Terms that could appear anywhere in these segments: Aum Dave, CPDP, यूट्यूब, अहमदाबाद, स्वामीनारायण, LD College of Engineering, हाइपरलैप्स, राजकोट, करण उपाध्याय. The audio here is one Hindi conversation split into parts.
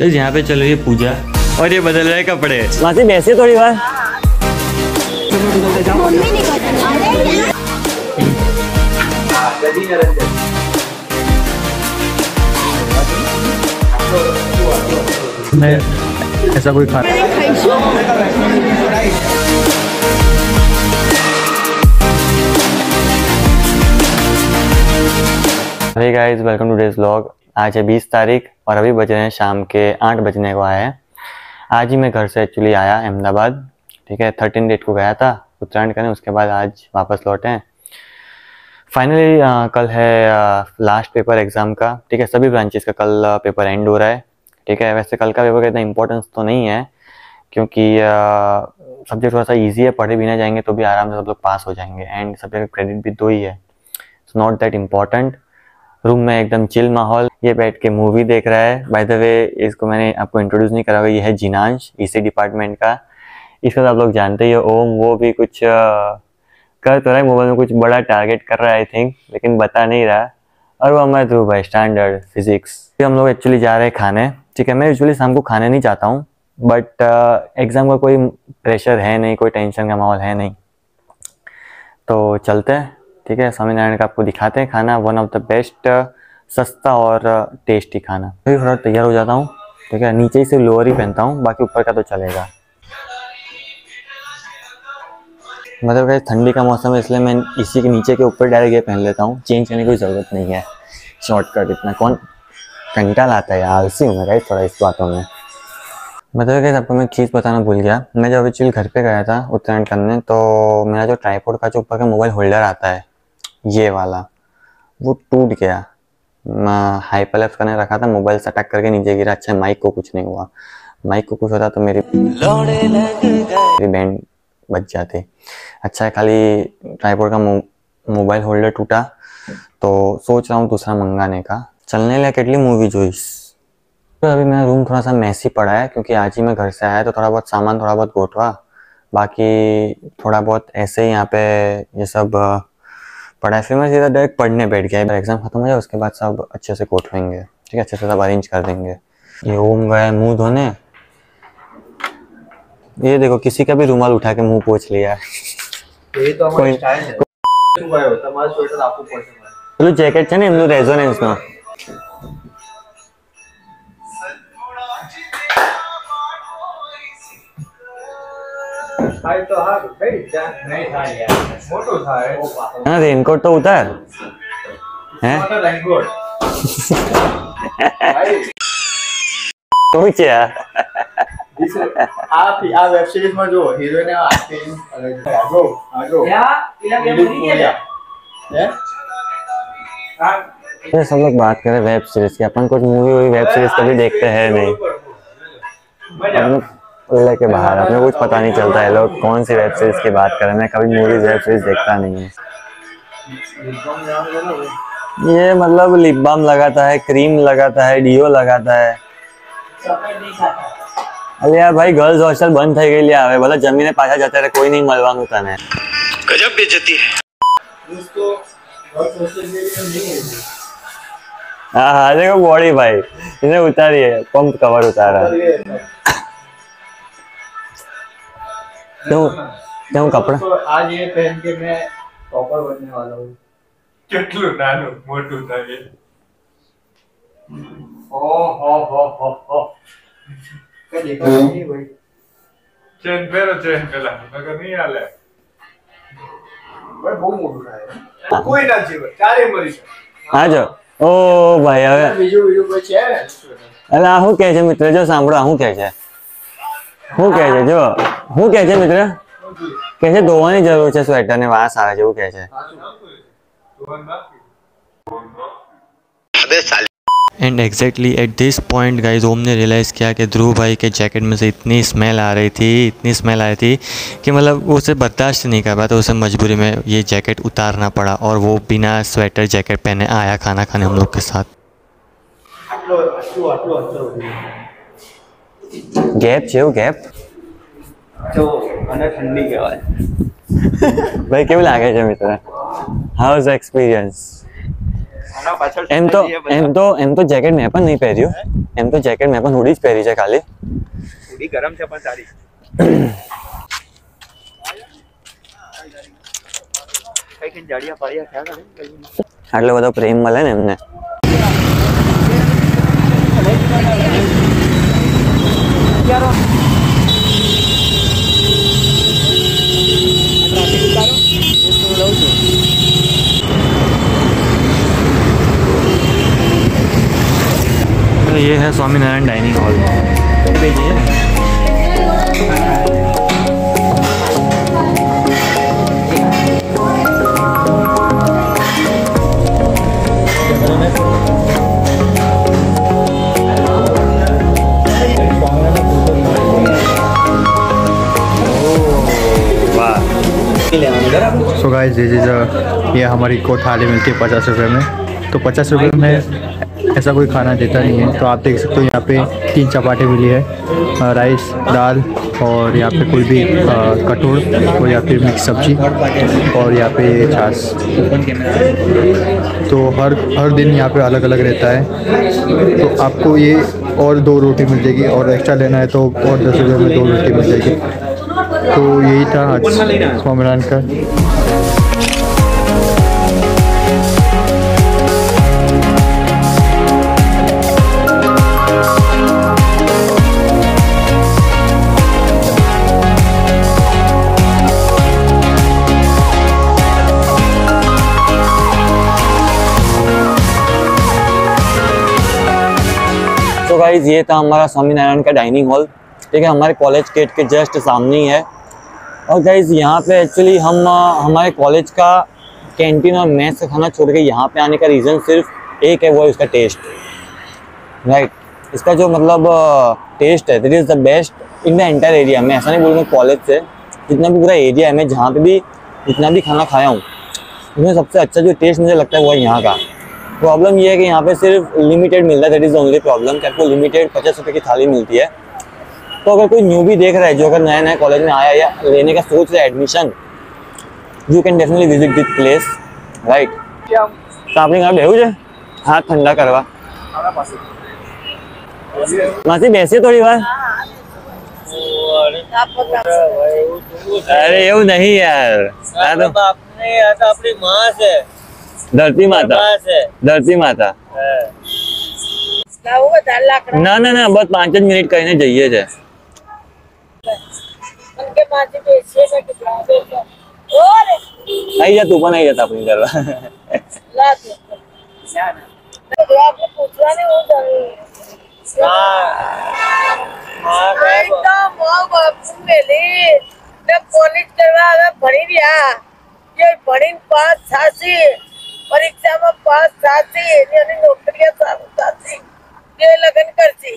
गाइस यहाँ पे चल रही है पूजा और ये बदल रहे कपड़े। मासी बैसे थोड़ी बार। ऐसा कोई खाना hey guys, welcome to days vlog. आज है 20 तारीख और अभी बज रहे हैं शाम के 8 बजने को आए हैं। आज ही मैं घर से एक्चुअली आया अहमदाबाद, ठीक है। 13 डेट को गया था उत्तरायण करने, उसके बाद आज वापस लौटे हैं फाइनली। कल है लास्ट पेपर एग्ज़ाम का, ठीक है। सभी ब्रांचेस का कल पेपर एंड हो रहा है, ठीक है। वैसे कल का पेपर का इतना इम्पोर्टेंस तो नहीं है क्योंकि सब्जेक्ट थोड़ा सा ईजी है, पढ़े भी ना जाएंगे तो भी आराम से सब लोग पास हो जाएंगे। एंड सब्जेक्ट क्रेडिट भी 2 ही है, it's not that important. Room में एकदम चिल माहौल, ये बैठ के मूवी देख रहा है। बाय द वे इसको मैंने आपको इंट्रोड्यूस नहीं करा हुआ, ये है जिनांश इसी डिपार्टमेंट का। इसको तो आप लोग जानते ही हो। ओम वो भी कुछ कर तो रहा है, मोबाइल में कुछ बड़ा टारगेट कर रहा है आई थिंक, लेकिन बता नहीं रहा। और वो हमारे ध्रुव भाई स्टैंडर्ड फिजिक्स। फिर हम लोग एक्चुअली जा रहे हैं खाने, ठीक है। मैं यूजुअली शाम को खाने नहीं जाता हूँ, बट एग्ज़ाम का कोई प्रेशर है नहीं, कोई टेंशन का माहौल है नहीं, तो चलते हैं, ठीक है। स्वामीनारायण का आपको दिखाते हैं खाना, वन ऑफ द बेस्ट, सस्ता और टेस्टी खाना। फिर थोड़ा तैयार हो जाता हूँ, ठीक है। नीचे ही से लोअर ही पहनता हूँ, बाकी ऊपर का तो चलेगा। मतलब क्या, ठंडी का मौसम है इसलिए मैं इसी के नीचे के ऊपर डायरेक्ट ये पहन लेता हूँ, चेंज करने की कोई ज़रूरत नहीं है। शॉर्टकट इतना कौन कंटा लाता है, आलसी हूँ मैं थोड़ा इस बातों में। मतलब क्या, आपको मैं चीज़ बताना भूल गया। मैं जब एक्चुअली घर पे गया था उत्तरायण करने, तो मेरा जो ट्राईपोड का जो ऊपर का मोबाइल होल्डर आता है ये वाला, वो टूट गया। मैं हाइपरलैप्स करने रखा था, मोबाइल से अटक करके नीचे गिरा। अच्छा माइक को कुछ नहीं हुआ, माइक को कुछ होता तो मेरी बैंड बच जाते। अच्छा है खाली ट्राईपोड का मोबाइल होल्डर टूटा, तो सोच रहा हूँ दूसरा मंगाने का। चलने लगा किटली मूवी चॉइस। तो अभी मेरा रूम थोड़ा सा मैसी पड़ा है क्योंकि आज ही मैं घर से आया, तो थोड़ा बहुत सामान थोड़ा बहुत गोठवा, बाकी थोड़ा बहुत ऐसे ही यहाँ पे ये सब पढ़ा है। फिर मैं सीधा डायरेक्ट पढ़ने बैठ गया। एग्जाम खत्म हो जाए उसके बाद सब अच्छे से गोठवेंगे, ठीक है, अच्छे से सब अरेंज कर देंगे। ये ओम गए मुँह धोने, ये देखो किसी का भी रुमाल उठा के मुंह पोंछ लिया है। ये तो हमारा स्टाइल है। चलो जैकेट है ना, हम लोग रेजोनेंस में। हाँ रेनकोट तो उतार है, आप ही वेब सीरीज में जो हीरोइन है आती, सब लोग बात करें वेब सीरीज की। अपन कुछ मूवी हुई वेब सीरीज कभी देखते हैं नहीं, लेके बाहर अपने कुछ पता नहीं चलता है लोग कौन सी वेब सीरीज की बात करें। मैं कभी मूवीज वेब सीरीज देखता नहीं है। ये मतलब लिप बाम लगाता है, क्रीम लगाता है, डीओ लगाता है। अरे यार भाई, गर्ल्स हॉस्टल बंद થઈ ગઈ આવે, ભલા જમીને પાછા જતા રહે, કોઈ નહીં મળવાનું તને। गजब बेइज्जती है। दोस्तों गर्ल्स हॉस्टल के लिए नहीं है। हां देखो बॉडी भाई, इसे उतारी है, पंप कवर उतारा। देखो कपड़ा आज ये पहन के मैं टॉपर बनने वाला हूं। કેટલું નાનું મોટું થાય। ओ हो ધોવાની જરૂર છે સ્વેટર ને વાસ આવે છે એવું કે છે। And exactly at this point guys Om ने रियलाइज़ किया कि ध्रुव भाई के जैकेट में से इतनी स्मेल आ रही थी, इतनी स्मेल आ रही थी कि मतलब उसे बर्दाश्त नहीं कर पाया, तो उसे मजबूरी में ये जैकेट उतारना पड़ा और वो बिना स्वेटर जैकेट पहने आया खाना खाने हम लोग के साथ। गैप छे गैप तो ठंडी के बाद भाई केवल आगे जाए मित्र। How is experience? એમ તો જેકેટ મે પણ નહી પહેર્યું, એમ તો જેકેટ મે પણ હુડી જ પહેરી છે, ખાલી હુડી ગરમ છે પણ સારી. કઈ કે જાડિયા પાડિયા ખ્યાલ આવે આટલો બધો પ્રેમ મળે ને એમને. ये है स्वामीनारायण डाइनिंग हॉल वाह. सो गाइस दिस इज ये हमारी कोठाली मिलती है 50 रुपये में, तो 50 रुपये में ऐसा कोई खाना देता नहीं है. तो आप देख सकते हो यहाँ पे 3 चपाटे मिली है, राइस दाल और यहाँ पे कोई भी कटोर और यहाँ पे मिक्स सब्जी और यहाँ पे छाछ. तो हर दिन यहाँ पे अलग अलग रहता है. तो आपको ये और 2 रोटी मिल जाएगी और एक्स्ट्रा लेना है तो और 10 रुपये में 2 रोटी मिल जाएगी. तो यही था आज स्वामीनारायण का. तो गाइज ये था हमारा स्वामीनारायण का डाइनिंग हॉल, ठीक है, हमारे कॉलेज गेट के जस्ट सामने ही है. और गाइज यहाँ पे एक्चुअली हम हमारे कॉलेज का कैंटीन और मेस का खाना छोड़ के यहाँ पे आने का रीज़न सिर्फ एक है, वो है इसका टेस्ट, राइट. इसका जो मतलब टेस्ट है, दिट is the best in the entire area. मैं ऐसा नहीं बोलूँगा कॉलेज से, जितना भी पूरा एरिया है, मैं जहाँ पर भी जितना भी खाना खाया हूँ उसमें सबसे अच्छा जो टेस्ट मुझे लगता है वो है यहाँ का. प्रॉब्लम ये है कि यहाँ पे सिर्फ लिमिटेड मिलता है, दैट इज़ ओनली प्रॉब्लम, कि आपको लिमिटेड 50 रुपये की थाली मिलती है. तो अगर कोई न्यू भी देख रहा है, जो अगर नया नया कॉलेज में आया या लेने का सोच रहा है admission, you can definitely visit this place, right. तो आपने कहा बेहू है हाथ ठंडा करवा मासी बेसी थोड़ी बार. अरे एवं नहीं यार, अपनी माँ से धरती माता, धरती माता ना ना ना बस 5 मिनिट कहीं नहीं जाइए जाए. नहीं जा तू नहीं जाता अपनी घर कॉलेज परीक्षा में पास साथी यानी नौकरियां साथी ये लगन करती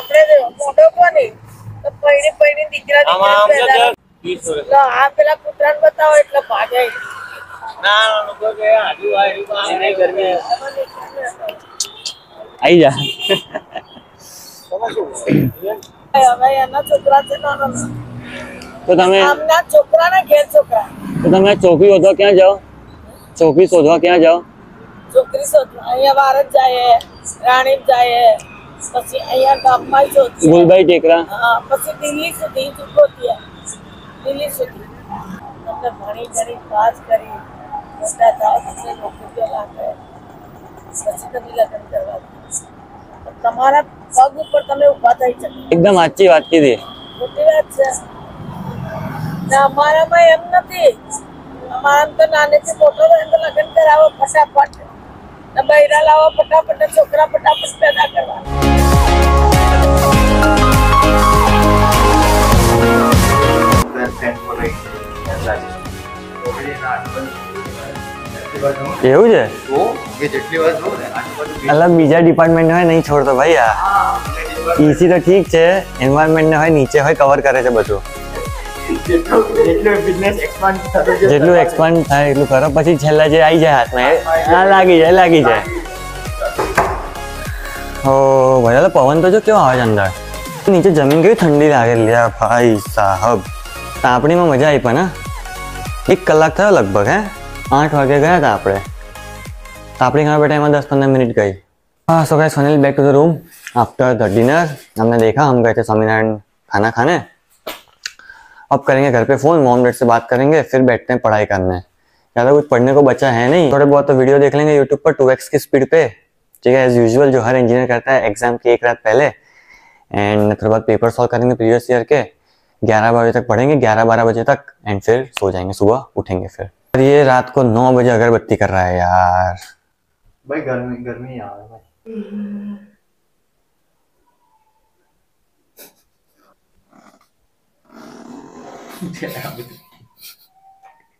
अपने मोटो को नहीं तो पहिनी पहिनी दिखरा दिखरा लो आप पहला पुत्रान बताओ इतना भागे ना उनको के आजू आजू आने घर में आई जा भाई ना छोकरा से ना तो तुम्हें हम ना छोकरा ना खेल छोकरा तो तुम्हें चौकी हो तो क्या जाओ छोकरी सोधवा क्या जाओ छोकरी सोधवा અહીંયા ભારત જાય રાણીપ જાય પછી અહીંયા ગામમાં જોતી ગુલબાઈ ટેકરા હા પછી દિલ્હી સુધી જુકોતિયા દિલ્હી સુધી તમને ભણી કરી પાસ કરી મોટા થાવ તમને નોકરી લાગે પછી તમને લગન કરવા તમારા પગ ઉપર તમે ઊભા થઈ શકો. એકદમ સાચી વાત કીધી, મોટી વાત છે ના અમારામાં એમ નથી. हमारा तो नाने से मोटो बहन तो लगन कराओ फटाफट न बहरा लाओ फटाफट न छोकरा फटाफट पैदा करवा केहू जे वो ये जेटली वाज हो अलग बीजा डिपार्टमेंट में नहीं छोड़तो भाई यार. ईसी तो ठीक छे एनवायरनमेंट ने होय नीचे होय कवर करे छे बचो जेटलू एक्सपांड થાય એટલું કરો પછી છેલ્લા જે આવી જાય હાથમાં આ લાગી જાય. ઓ ભાઈ આ પવન તો જો કેવો આવે અંદર નીચે જમીન કેવી ઠંડી લાગેલી યાર ભાઈ સાહેબ. તાપણીમાં મજા આવી પણ 1 કલાક થયો લગભગ હે 8 વાગે ગયા હતા આપણે तो आपने खाना बैठा हमारे 10-15 मिनट गई। हाँ so guys finally back to the room after the dinner. हमने देखा हम गए थे स्वामीनारायण खाना खाने। अब करेंगे घर पे फ़ोन, मॉम डैड से बात करेंगे, फिर बैठते हैं पढ़ाई करने। ज़्यादा कुछ पढ़ने को बचा है नहीं, थोड़े बहुत तो वीडियो देख लेंगे यूट्यूब पर 2x की स्पीड पे, ठीक है, एज यूजुअल जो हर इंजीनियर करता है एग्जाम की एक रात पहले। एंड थोड़े बहुत पेपर सॉल्व करेंगे प्रीवियस ईयर के, 11 बजे तक पढ़ेंगे, 11-12 बजे तक, एंड फिर सो जाएंगे, सुबह उठेंगे फिर। और ये रात को 9 बजे अगरबत्ती कर रहा है यार भाई, गर्मी यार भाई।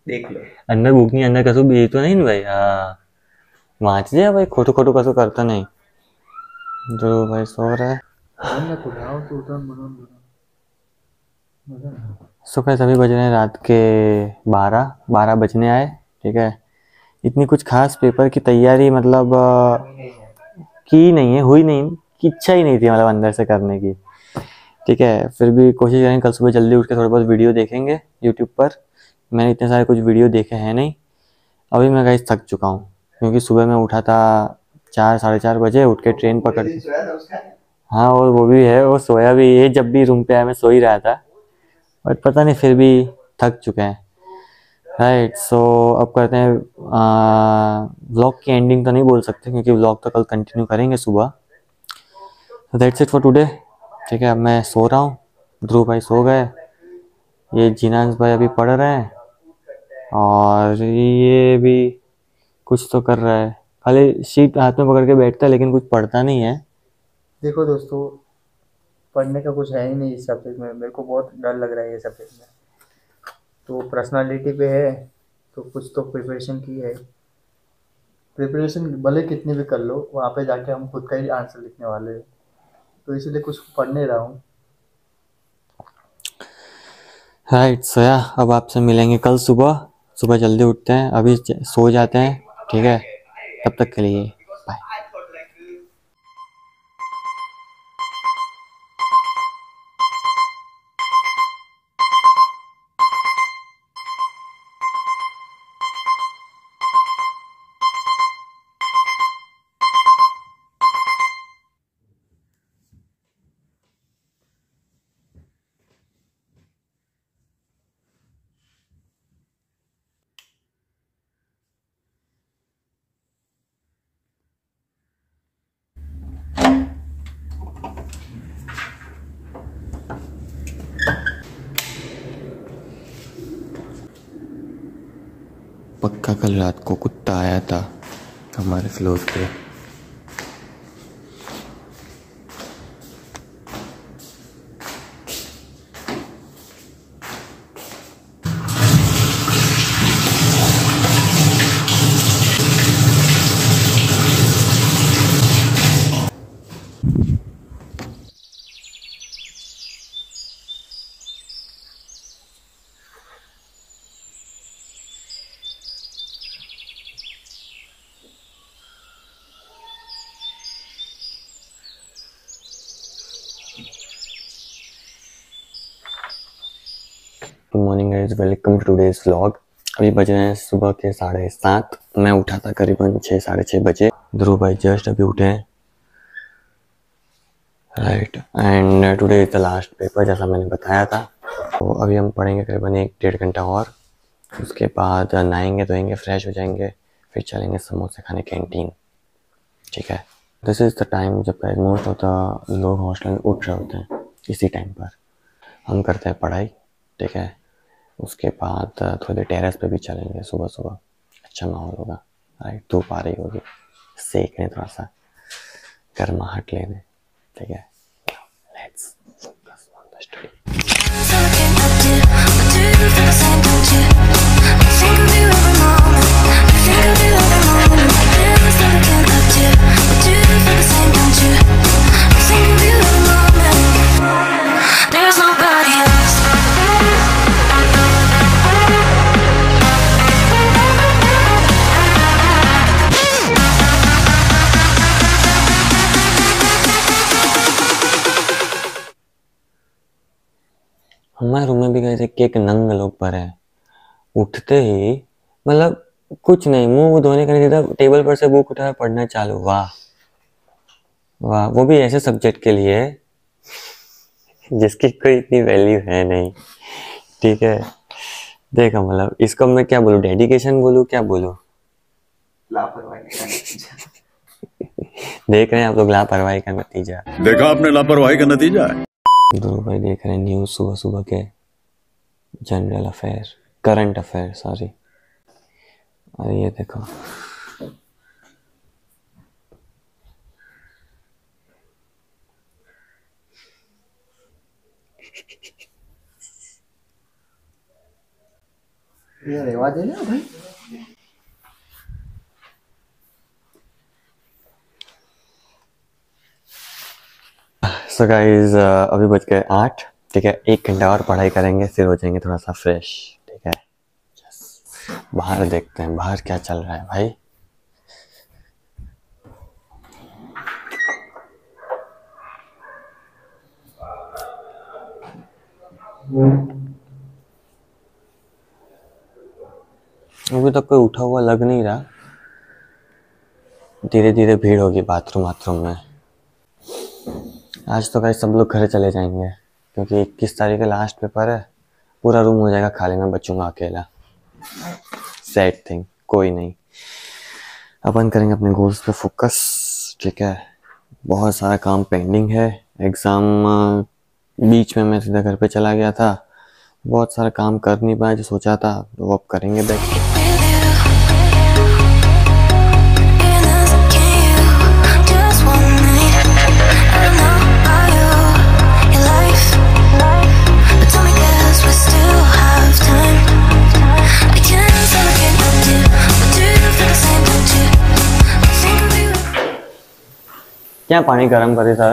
देख लो अंदर भूख नहीं, अंदर कसू भी तो नहीं भाई। हाँ वाँच दिया भाई, खोटू खोटू कसू करता नहीं जो भाई सो रहा है। सो गाइस अभी बज रहे हैं रात के 12 बजने आए, ठीक है। इतनी कुछ खास पेपर की तैयारी मतलब की नहीं है, हुई नहीं की, इच्छा ही नहीं थी मतलब अंदर से करने की, ठीक है। फिर भी कोशिश करेंगे कल सुबह जल्दी उठ के थोड़े बहुत वीडियो देखेंगे यूट्यूब पर। मैंने इतने सारे कुछ वीडियो देखे हैं नहीं। अभी मैं गाइस थक चुका हूँ क्योंकि सुबह मैं उठा था 4-4:30 बजे, उठ के ट्रेन पकड़ के, हाँ और वो भी है, वो सोया भी है, जब भी रूम पे आया मैं सो ही रहा था, बट पता नहीं फिर भी थक चुके हैं, राइट। सो अब करते हैं व्लॉग की एंडिंग तो नहीं बोल सकते क्योंकि व्लॉग तो कल कंटिन्यू करेंगे सुबह। दैट्स इट फॉर टुडे, ठीक है। अब मैं सो रहा हूँ, ध्रुव भाई सो गए, ये जिनांस भाई अभी पढ़ रहे हैं, और ये भी कुछ तो कर रहा है, खाली शीट हाथ में पकड़ के बैठता है लेकिन कुछ पढ़ता नहीं है। देखो दोस्तों पढ़ने का कुछ है ही नहीं इस सब्जेक्ट में, मेरे को बहुत डर लग रहा है ये सब्जेक्ट में, तो पर्सनालिटी पे है तो कुछ तो प्रिपरेशन की है, प्रिपरेशन भले कितनी भी कर लो वहाँ पे जाके हम खुद का ही आंसर लिखने वाले हैं, तो इसीलिए कुछ पढ़ नहीं रहा हूँ, राइट। सोया अब आपसे मिलेंगे कल सुबह, सुबह जल्दी उठते हैं, अभी सो जाते हैं, ठीक है। तब तक के लिए बाय। पक्का कल रात को कुत्ता आया था हमारे फ्लोर पे, वेलकम टू डेज व्लॉग। अभी बज रहे हैं सुबह के 7:30। मैं उठा था करीबन 6-6:30 बजे, ध्रुव भाई जस्ट अभी उठे हैं, right. And today is the last paper जैसा मैंने बताया था, तो अभी हम पढ़ेंगे करीबन 1-1.5 घंटा और, उसके बाद नहाएंगे धोएंगे फ्रेश हो जाएंगे, फिर चलेंगे समोसे खाने कैंटीन, ठीक है। दिस इज़ द टाइम जब मोस्ट ऑफ द लोग हॉस्टल में उठ रहे होते हैं, इसी टाइम पर हम करते हैं पढ़ाई, ठीक है। उसके बाद थोड़ी टेरेस पे भी चलेंगे, सुबह सुबह अच्छा माहौल होगा, राइट। धूप आ रही होगी, सेकने थोड़ा सा गर्माहट लेने, ठीक है। Let's focus on the study. हमारे रूम में भी गए थे, केक नंग लोग पर है, उठते ही मतलब कुछ नहीं, मुंह धोने का नहीं था, टेबल पर से बुक उठाया, पढ़ना चालू। वाह वाह, वो भी ऐसे सब्जेक्ट के लिए जिसकी कोई इतनी वैल्यू है नहीं। ठीक है, देखा मतलब इसको मैं क्या बोलूं, डेडिकेशन बोलूं, क्या बोलूं, लापरवाही। देख रहे हैं आप लोग लापरवाही का नतीजा। देखा आपने लापरवाही का नतीजा। दो भाई देख रहे हैं न्यूज सुबह सुबह के, general affair, current affair, sorry. और ये देखो ये रेवा देना भाई। सो गाइस अभी बज गए 8। ठीक है, 1 घंटा और पढ़ाई करेंगे, फिर हो जाएंगे थोड़ा सा फ्रेश। ठीक है, बाहर देखते हैं बाहर क्या चल रहा है भाई। अभी तक कोई उठा हुआ लग नहीं रहा। धीरे धीरे भीड़ होगी बाथरूम में। आज तो गाइस सब लोग घर चले जाएंगे क्योंकि 21 तारीख का लास्ट पेपर है। पूरा रूम हो जाएगा खाली, मैं बचूंगा अकेला। सैड थिंग, कोई नहीं, अपन करेंगे अपने गोल्स पे फोकस। ठीक है, बहुत सारा काम पेंडिंग है। एग्ज़ाम बीच में मैं सीधा घर पे चला गया था, बहुत सारा काम कर नहीं पाया जो सोचा था, वो अब करेंगे बैक। क्या पानी गर्म करे सर,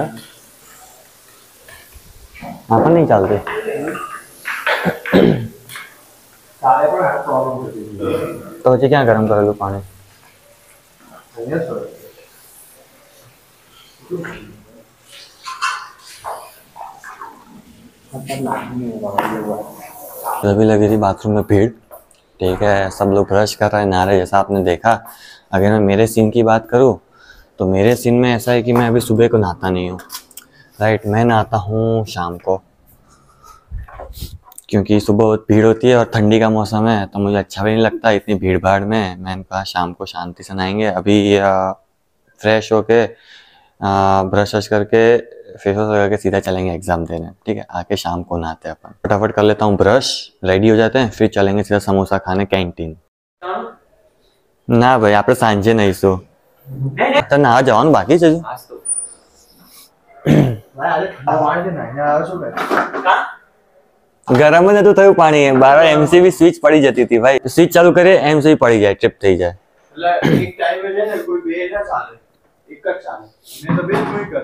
अपन नहीं चलते। तो क्या गर्म कर लो पानी। अभी लगी थी बाथरूम में भीड़। ठीक है, सब लोग ब्रश कर रहे हैं, नारे जैसा आपने देखा। अगर मैं मेरे सीन की बात करूँ तो मेरे सीन में ऐसा है कि मैं अभी सुबह को नहाता नहीं हूँ, राइट। मैं नहाता हूँ शाम को, क्योंकि सुबह भीड़ होती है और ठंडी का मौसम है तो मुझे अच्छा भी नहीं लगता इतनी भीड़ भाड़ में। मैंने कहा शाम को शांति से नहाएंगे। अभी फ्रेश होके ब्रश वश करके फेस वॉश करके सीधा चलेंगे एग्जाम देने। ठीक है, आके शाम को नहाते हैं अपन। फटाफट कर लेता हूँ ब्रश, रेडी हो जाते हैं, फिर चलेंगे सीधा समोसा खाने कैंटीन। ना भाई आप सांझे नहीं सो तो ना जाओ, बाकी चीज गरम है तो थोड़ा पानी है। 12 एमसीवी स्विच पड़ी जाती थी भाई, स्विच चालू करे एमसीवी पड़ी जाए, ट्रिप थी जाए। एक टाइम में ना कोई बेजा चाले, एक चाले मैं तो भी कोई कर।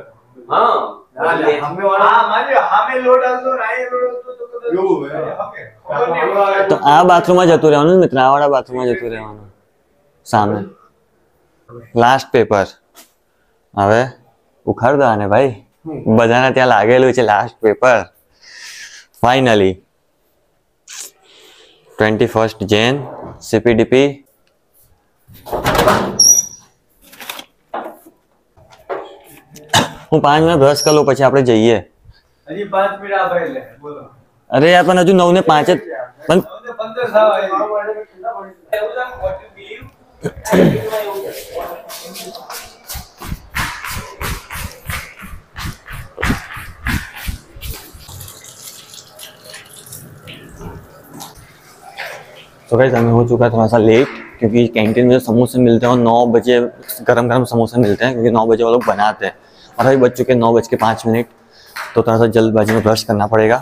हां हमें वाला हमें लोड डाल दो, राय लोड तो यो है। तो आ बाथरूम में जातो रहनो मित्र, आवाड़ा बाथरूम में जातो रहनो। सामने लास्ट पेपर હવે ઉખાડતા ને ભાઈ, બધાને ત્યાં લાગેલું છે last paper. Finally 21 Jan CPDP। હું 5 મિનિટ બ્રશ કરી લઉં, પછી આપણે જઈએ। હજી 5 મિનિટ આ ભાઈ લે બોલો। અરે યાર પણ હજુ 9 ને 5 જ, 9 ને 15 સાવ આવી। तो गाइस हमें हो चुका थोड़ा सा लेट, क्योंकि कैंटीन में समोसे मिलते हैं और 9 बजे गरम गरम समोसे मिलते हैं, क्योंकि 9 बजे वो लोग बनाते हैं। और अभी बज चुके 9 बज के 5 मिनट, तो थोड़ा सा जल्दबाजी में ब्रश करना पड़ेगा।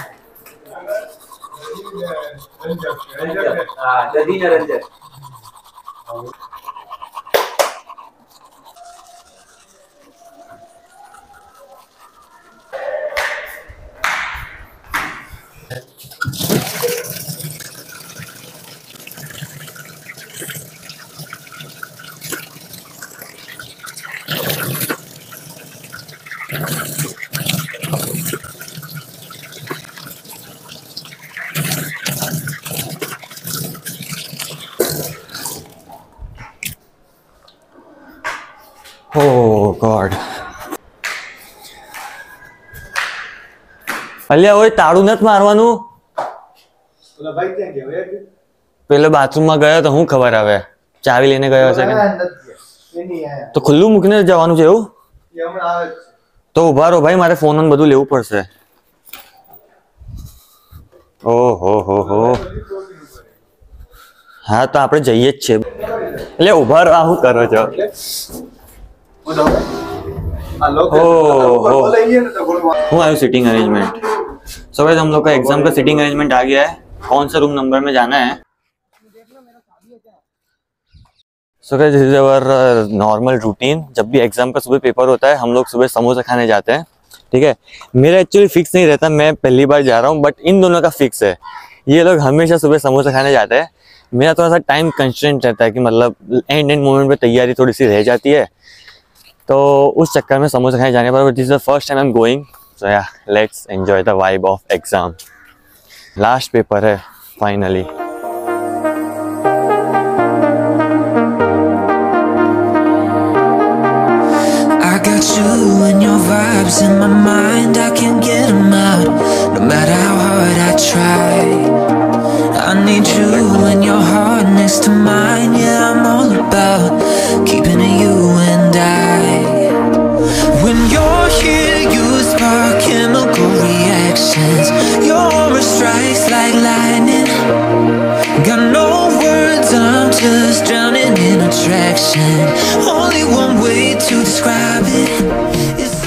અલ્યા ઓય તાળું નત મારવાનું ઓલા ભાઈ ત્યાં ગયો હે પેલો બાથરૂમ માં ગયો તો હું ખબર આવે ચાવી લઈને ગયો હશે કે એની આયા તો ખુલ્લું મૂકીને જવાનું છે એવું એ હમણાં આવે તો ઉભા રહો ભાઈ મારે ફોન ઓન બધું લેવું પડશે ઓહો હો હો હા તો આપણે જઈએ જ છે એટલે ઉભા રહો હું કરો છો हूँ आयो सीटिंग अरेंजमेंट। सो गाइस हम लोग का एग्जाम का सीटिंग अरेंजमेंट आ गया है, कौन सा रूम नंबर में जाना है। So guys this is our normal routine. जब भी एग्जाम का सुबह पेपर होता है हम लोग सुबह समोसा खाने जाते हैं, ठीक है। मेरा एक्चुअली फिक्स नहीं रहता, मैं पहली बार जा रहा हूँ, बट इन दोनों का फिक्स है। ये लोग हमेशा सुबह समोसा खाने जाते हैं। मेरा थोड़ा सा टाइम कंस्ट्रेंट रहता है कि मतलब एंड मोमेंट पर तैयारी थोड़ी सी रह जाती है, तो उस चक्कर में समोसा खाने जाने पर this is the first time I am going. So yeah let's enjoy the vibe of exam. Last paper hai, finally. I got you and your vibes in my mind. I can't get them out, no matter how hard I try. I need you and your heart next to mine. Yeah, I'm all about keeping it you and I. When you're here, you spark chemical. reactions. Your aura strikes like lightning. Got no words, I'm just drowning in attraction. Only one way to describe it. It's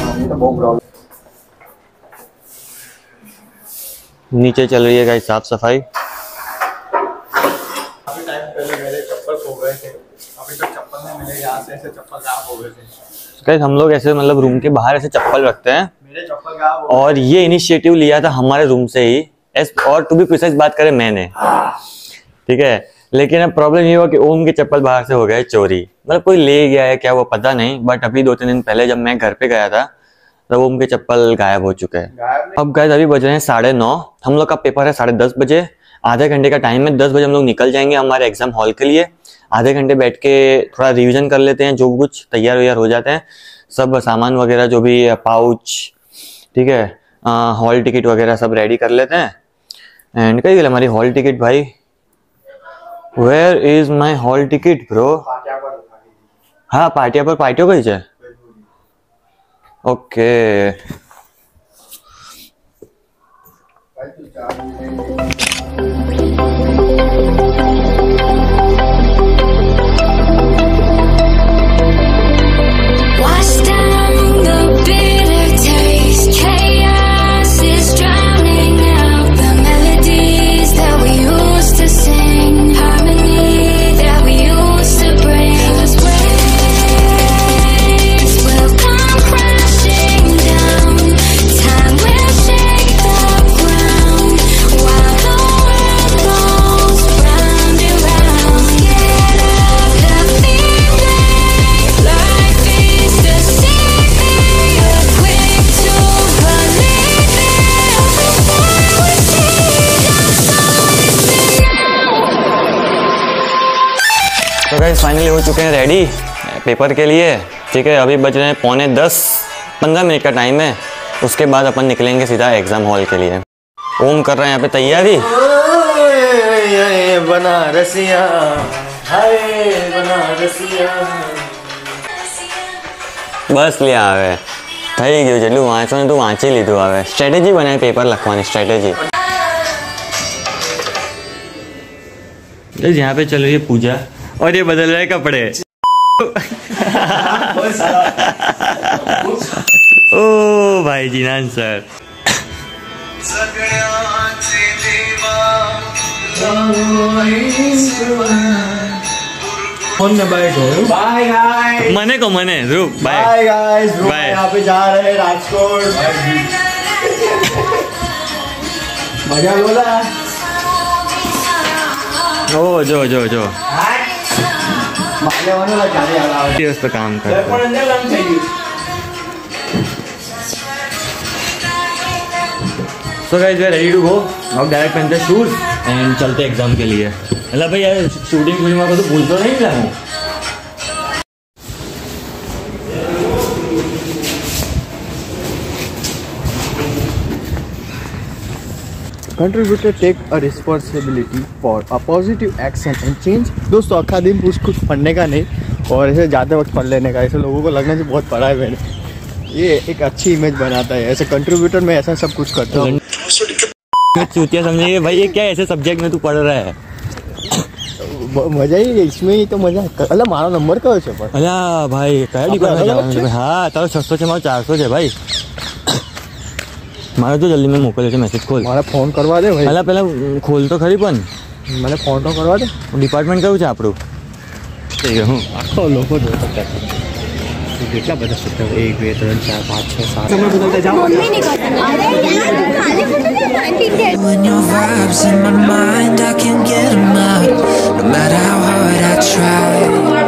नीचे चल रही है गाइस साफ सफाई। अभी टाइम पहले मेरे चप्पल खो गए थे, अभी तक चप्पल नहीं मिले, यहाँ से ऐसे चप्पल गायब हो गए थे। गाइस हम लोग ऐसे मतलब रूम के बाहर ऐसे चप्पल रखते हैं। मेरे चप्पल गायब हो गए। और ये इनिशिएटिव लिया था हमारे रूम से ही, और टू बी प्रिसाइज बात करें मैंने, ठीक है। लेकिन अब प्रॉब्लम ये हुआ कि ओम के चप्पल बाहर से हो गए चोरी, मतलब कोई ले गया है क्या वो पता नहीं, बट अभी 2-3 दिन पहले जब मैं घर पे गया था तब ओम के चप्पल गायब हो चुके हैं। अब गाइस अभी बज रहे हैं 9:30, हम लोग का पेपर है 10:30 बजे। आधे घंटे का टाइम है, 10 बजे हम लोग निकल जाएंगे हमारे एग्जाम हॉल के लिए। आधे घंटे बैठ के थोड़ा रिवीजन कर लेते हैं, जो कुछ तैयार व्यार हो जाते हैं, सब सामान वगैरह जो भी पाउच, ठीक है, हॉल टिकट वगैरह सब रेडी कर लेते हैं। एंड कहीं गई हमारी हॉल टिकट भाई, where is my hall ticket bro. हाँ पार्टिया पर पार्टियों गई है, ओके। गाइस फाइनली हो चुके हैं रेडी पेपर के लिए, ठीक है। अभी बज रहे हैं 9:45, 15 मिनट का टाइम है, उसके बाद अपन निकलेंगे सीधा एग्जाम हॉल के लिए। ओम कर रहे हैं यहाँ पे तैयारी, बना रसिया हाय बना रसिया। बस लिया आवे थई गयो जेटલું વાંચવાનું તો વાંચી લીધું આવે। સ્ટ્રેટેજી બનાય પેપર લખવાની સ્ટ્રેટેજી। गाइस यहाँ पे चल रही है पूजा और ये बदल रहे कपड़े। ओ भाई जीनान सर। फोन में बाय करो। Bye guys. मने को मने रूप बाय। बाय गाइस रूप यहाँ पे जा रहे राजकोट। मजा बोला। ओ जो जो जो। उस पर काम करते। So guys we are ready to go, अब डायरेक्ट पहनते शूज एंड चलते एग्जाम के लिए। मतलब भाई यार शूटिंग फिल्म को तो भूल तो नहीं मिला हूँ। Contributor take a responsibility for a positive action and change. दोस्तों आखा दिन कुछ पढ़ने का नहीं और ऐसे ज़्यादा वक्त पढ़ लेने का, ऐसे लोगों को लगना से बहुत पढ़ा है मैंने, ये एक अच्छी इमेज बनाता है। ऐसे कंट्रीब्यूटर में ऐसा सब कुछ करता हूँ। चूतिया समझे भाई, ये क्या ऐसे सब्जेक्ट में तू पढ़ रहा है? मजा ही इसमें ही तो मजा। अल्लाह मारो नंबर कयो छे पण? अल्लाह भाई कया डिपार्टमेंट? हां तारो 600 छे, मारो 400 छे भाई। मारो तो जल्दी में मोकले छे मैसेज, खोल मारा फोन करवा दे भाई। अल्लाह पहला खोल तो खरी, पण મને ફોન તો કરવા દે। ડિપાર્ટમેન્ટ કયું છે આપણું? કે હું આખો લોકો જોતો છે કેટલા બધા સૂત્ર 1 2 3 4 5 6 7 તમે બદલતા જાઓ। મમ્મી ને કહો અરે યાર ખાલી ફોટો ને માંટી કે when your vibes in my mind I can get them out no matter how hard I try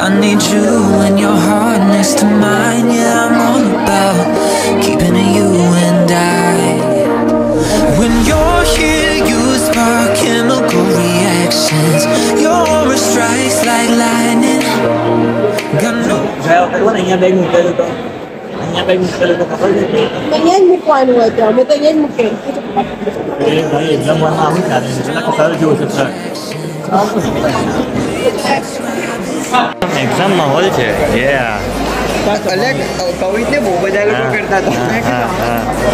I need you when your heart next to mine yeah I'm all about keeping you and I when you're here you spark chemical reactions your aura strikes like lightning gonna jail karwan yahan bag nikale to yahan bag nikale to khabar hai maine ye mukwan hua tha maine to ye mukhe mere bhai exam wala hum kar rahe hain ka sar jo sakta hai exam mahol hai yeah अलग कवित ने वो बजा करता था।